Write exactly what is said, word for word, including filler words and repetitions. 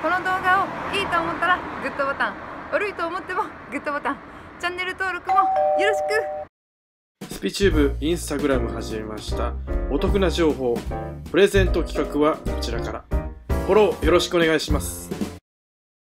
この動画をいいと思ったらグッドボタン、悪いと思ってもグッドボタン、チャンネル登録もよろしく。スピチューブインスタグラム始めました。お得な情報プレゼント企画はこちらからフォローよろしくお願いします。